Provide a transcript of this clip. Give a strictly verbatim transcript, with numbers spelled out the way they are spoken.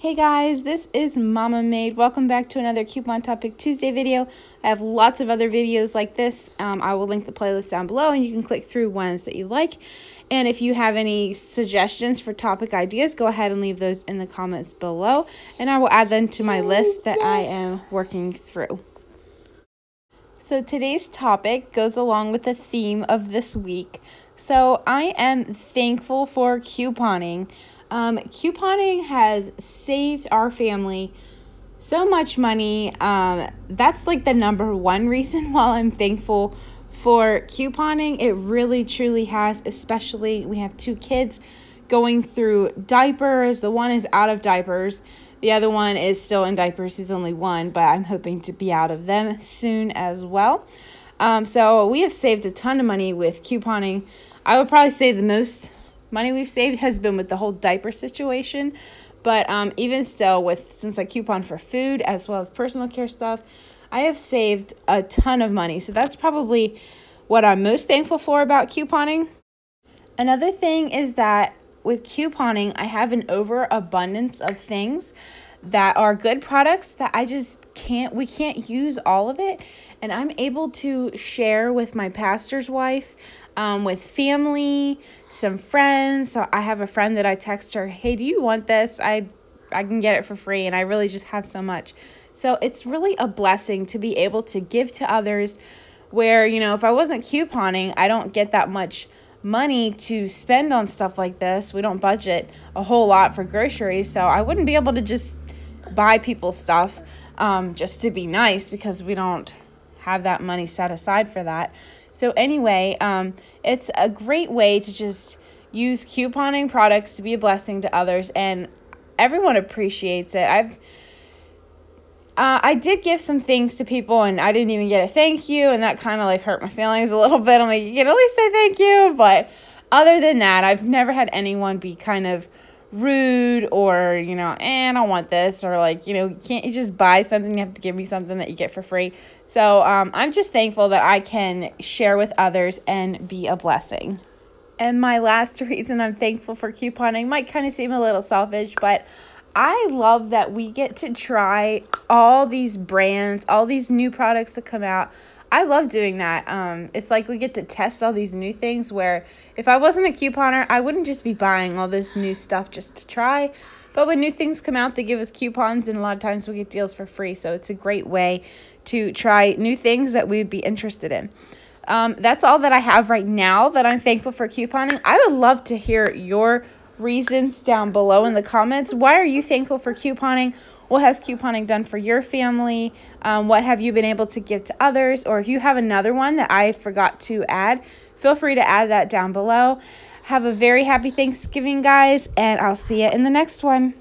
Hey guys, this is Mama Made. Welcome back to another Coupon Topic Tuesday video. I have lots of other videos like this. Um, I will link the playlist down below and you can click through ones that you like. And if you have any suggestions for topic ideas, go ahead and leave those in the comments below. And I will add them to my list that I am working through. So today's topic goes along with the theme of this week. So I am thankful for couponing. Um, couponing has saved our family so much money. Um, that's like the number one reason why I'm thankful for couponing. It really, truly has, especially we have two kids going through diapers. The one is out of diapers. The other one is still in diapers. He's only one, but I'm hoping to be out of them soon as well. Um, so we have saved a ton of money with couponing. I would probably say the most money we've saved has been with the whole diaper situation, but um, even still, with since I coupon for food as well as personal care stuff, I have saved a ton of money. So that's probably what I'm most thankful for about couponing. Another thing is that with couponing, I have an overabundance of things that are good products that I just can't, we can't use all of it. And I'm able to share with my pastor's wife, um, with family, some friends. So I have a friend that I text her, hey, do you want this? I, I can get it for free. And I really just have so much. So it's really a blessing to be able to give to others where, you know, if I wasn't couponing, I don't get that much money to spend on stuff like this. We don't budget a whole lot for groceries. So I wouldn't be able to just buy people stuff um, just to be nice, because we don't have that money set aside for that. So anyway, um, it's a great way to just use couponing products to be a blessing to others, and everyone appreciates it. I've Uh, I did give some things to people and I didn't even get a thank you, and that kind of like hurt my feelings a little bit. I'm like, you can at least say thank you. But other than that, I've never had anyone be kind of rude or, you know, eh, I don't want this, or like, you know, can't you just buy something? You have to give me something that you get for free. So um, I'm just thankful that I can share with others and be a blessing. And my last reason I'm thankful for couponing might kind of seem a little selfish, but I love that we get to try all these brands, all these new products that come out. I love doing that. Um, it's like we get to test all these new things, where if I wasn't a couponer, I wouldn't just be buying all this new stuff just to try. But when new things come out, they give us coupons, and a lot of times we get deals for free. So it's a great way to try new things that we'd be interested in. Um, that's all that I have right now that I'm thankful for couponing. I would love to hear your reasons down below in the comments. Why are you thankful for couponing? What has couponing done for your family? Um, what have you been able to give to others? Or if you have another one that I forgot to add, feel free to add that down below. Have a very happy Thanksgiving, guys, and I'll see you in the next one.